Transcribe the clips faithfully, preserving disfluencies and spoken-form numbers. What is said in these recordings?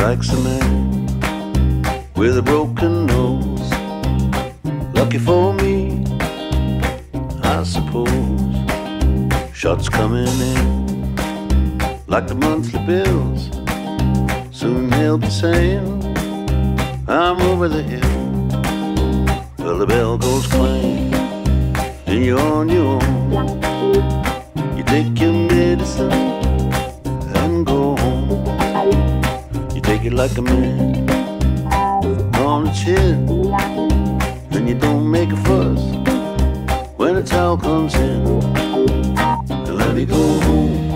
Likes a man with a broken nose. Lucky for me, I suppose. Shots coming in like the monthly bills. Soon he'll be saying, I'm over the hill. Well, the bell goes clang and you're on your own. You take your medicine and go home. Take it like a man on the chin, and you don't make a fuss when a towel comes in. And let me go home,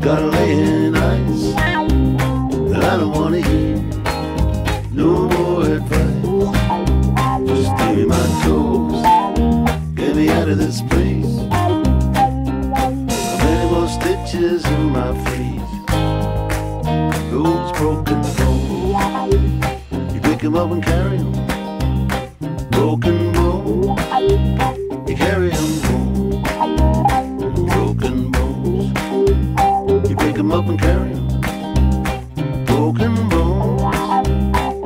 gotta lay in ice, and I don't wanna hear no more advice. Just give me my toes, get me out of this place. Many more stitches in my face. Those broken bones, you pick them up and carry them. Broken bones, you carry them home. Broken bones, you pick them up and carry them. Broken bones,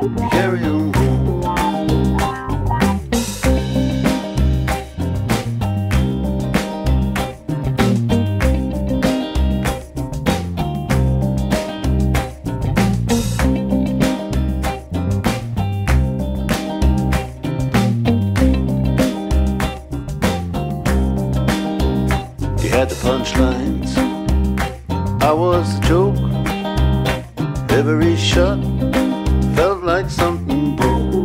you carry them home. Had the punchlines, I was the joke. Every shot felt like something broke.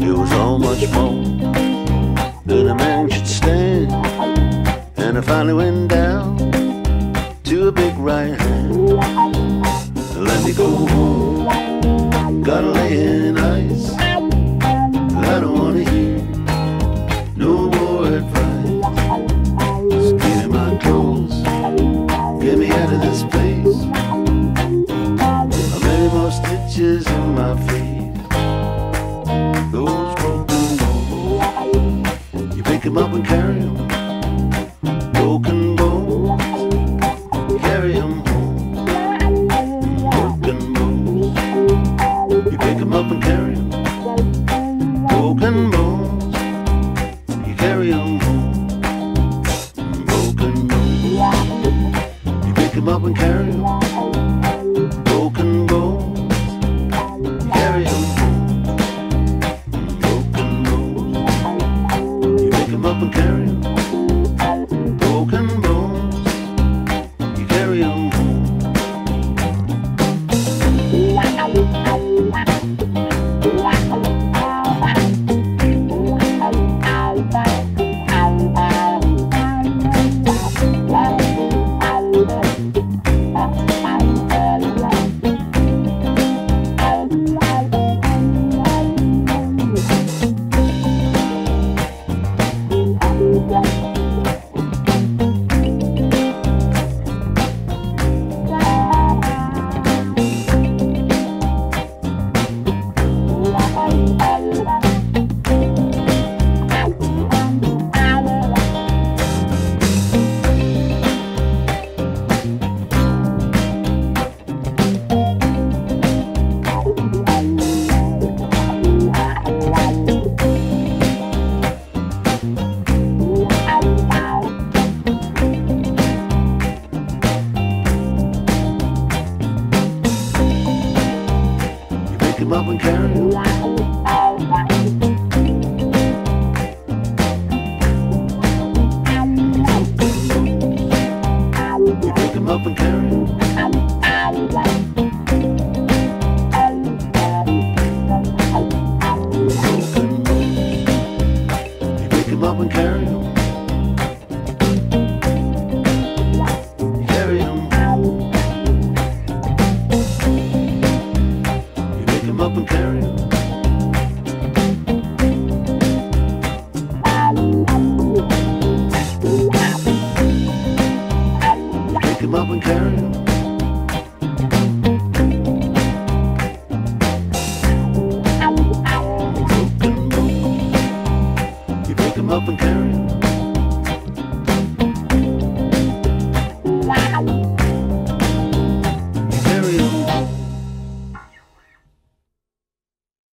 It was all much more than a man should stand, and I finally went down to a big right hand. Let me go home, gotta lay in ice. I don't wanna hear no more advice. Get me out of this place. How many more stitches in my face? Those broken bones, you pick them up and carry them. Broken bones, you carry them home. Broken bones, you pick them up and carry them. Broken bones, you carry them home. Pick 'em up and carry 'em. Broken bones, carry 'em home. Broken bones, you pick 'em up and carry 'em. Broken bones, you carry 'em home. Up and carry 'em. You pick 'em up and carry 'em. You pick 'em up and carry 'em. Up and carry 'em. Wow. him up and carry him. You pick him up and carry him.